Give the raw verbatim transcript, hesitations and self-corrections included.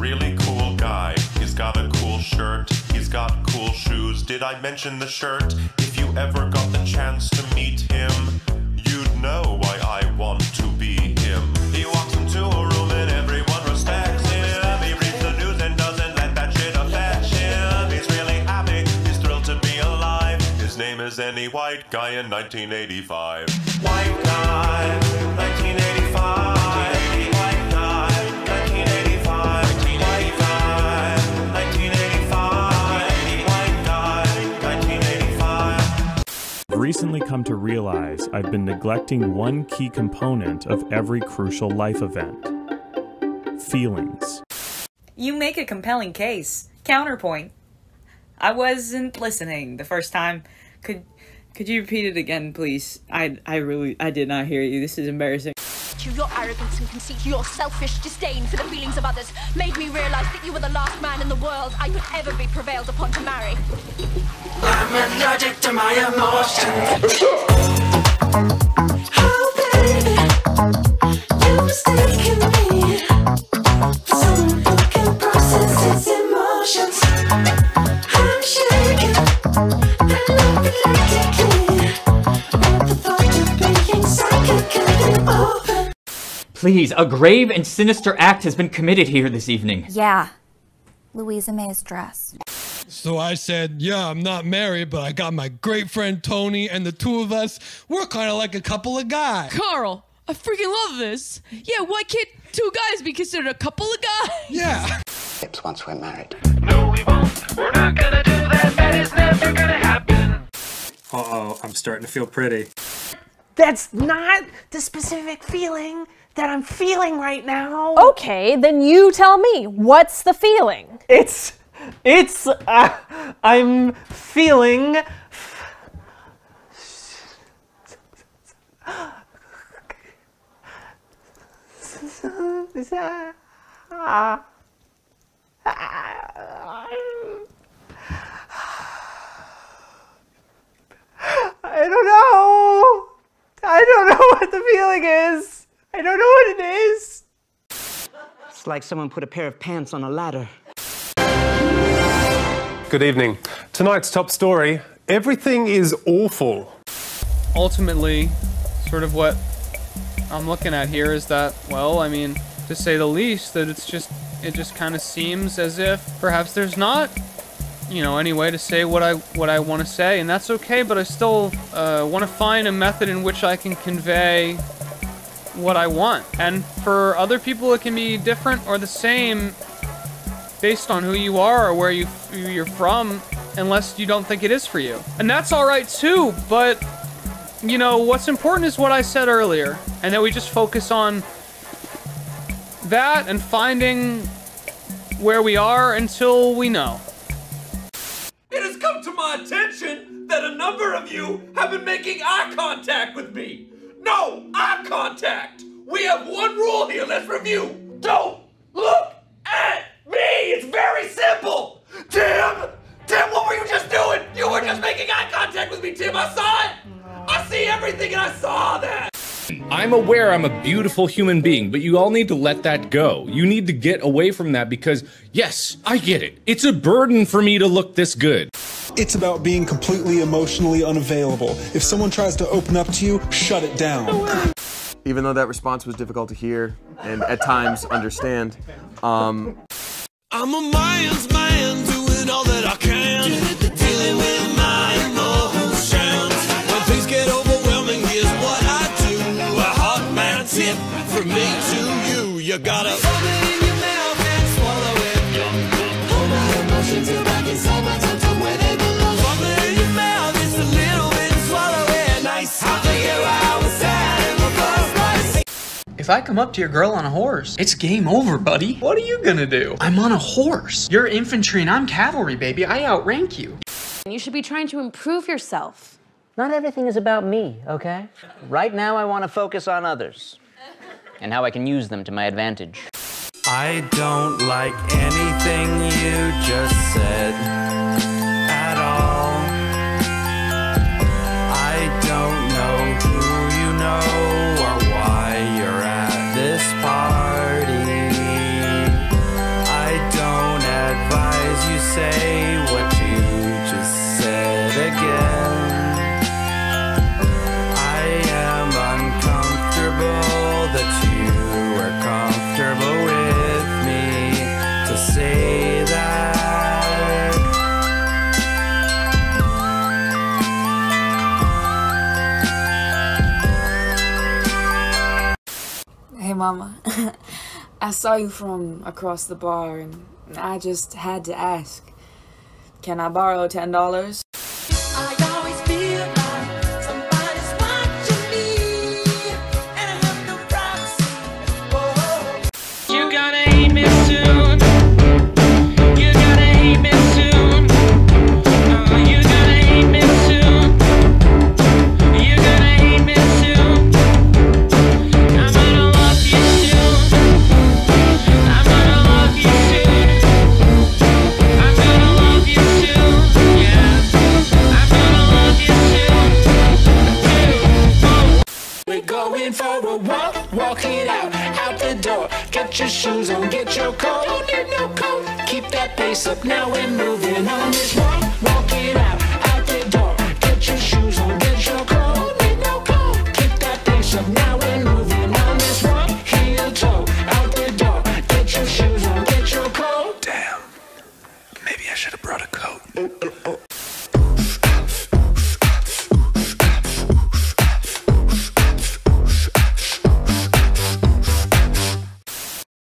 really cool guy. He's got a cool shirt, he's got cool shoes. Did I mention the shirt? If you ever got the chance to meet him, you'd know why I want to be him. He walks into a room and everyone respects him. He reads the news and doesn't let that shit affect him. He's really happy, he's thrilled to be alive. His name is any white guy in nineteen eighty-five. White guy, nineteen eighty-five. Recently come to realize I've been neglecting one key component of every crucial life event: feelings. You make a compelling case. Counterpoint. I wasn't listening the first time. Could could you repeat it again, please? I I really I did not hear you. This is embarrassing. Your arrogance and conceit, your selfish disdain for the feelings of others made me realize that you were the last man in the world I could ever be prevailed upon to marry. I'm allergic to my emotions. Oh baby, you're mistaken me for someone who can process his emotions. I'm shaking, I love it like it can. But the thought of being psychic can be open. Please, a grave and sinister act has been committed here this evening. Yeah, Louisa May's dress. So I said, yeah, I'm not married, but I got my great friend Tony, and the two of us, we're kind of like a couple of guys. Carl, I freaking love this. Yeah, why can't two guys be considered a couple of guys? Yeah. It's once we're married. No, we won't. We're not gonna do that. That is never gonna happen. Uh-oh, I'm starting to feel pretty. That's not the specific feeling that I'm feeling right now. Okay, then you tell me, what's the feeling? It's, it's, uh, I'm feeling I don't know. I don't know what the feeling is. I don't know what it is. It's like someone put a pair of pants on a ladder. Good evening. Tonight's top story, everything is awful. Ultimately, sort of what I'm looking at here is that, well, I mean, to say the least, that it's just, it just kind of seems as if perhaps there's not, you know, any way to say what I what I want to say, and that's okay, but I still uh, want to find a method in which I can convey what I want. And for other people, it can be different or the same based on who you are or where you, who you're from, unless you don't think it is for you. And that's all right too, but, you know, what's important is what I said earlier, and that we just focus on that and finding where we are until we know. It has come to my attention that a number of you have been making eye contact with me. No eye contact! We have one rule here, let's review. Don't look at me! It's very simple! Tim! Tim, what were you just doing? You were just making eye contact with me, Tim! I saw it! I see everything and I saw that! I'm aware I'm a beautiful human being, but you all need to let that go. You need to get away from that because, yes, I get it. It's a burden for me to look this good. It's about being completely emotionally unavailable. If someone tries to open up to you, shut it down. Even though that response was difficult to hear and at times understand, um... I'm a man's man, doing all that I can, dealing with my emotions. When things get overwhelming, here's what I do. A hot man tip from me to you. You gotta hold it in your mouth and swallow it. Hold my emotions till I can solve my tongue. If I come up to your girl on a horse, it's game over, buddy. What are you gonna do? I'm on a horse. You're infantry and I'm cavalry, baby. I outrank you. You should be trying to improve yourself. Not everything is about me, okay? Right now I want to focus on others and how I can use them to my advantage. I don't like anything you just said at all. I don't know who you know. Party. I hey mama, I saw you from across the bar and I just had to ask, can I borrow ten dollars? Walk it out, out the door. Get your shoes on, get your coat. Don't need no coat. Keep that pace up, now we're moving on this walk. Walk it out, out the door. Get your shoes on, get your coat. Don't need no coat. Keep that pace up, now we're moving on this walk. Heel toe, out the door. Get your shoes on, get your coat. Damn, maybe I should have brought a coat.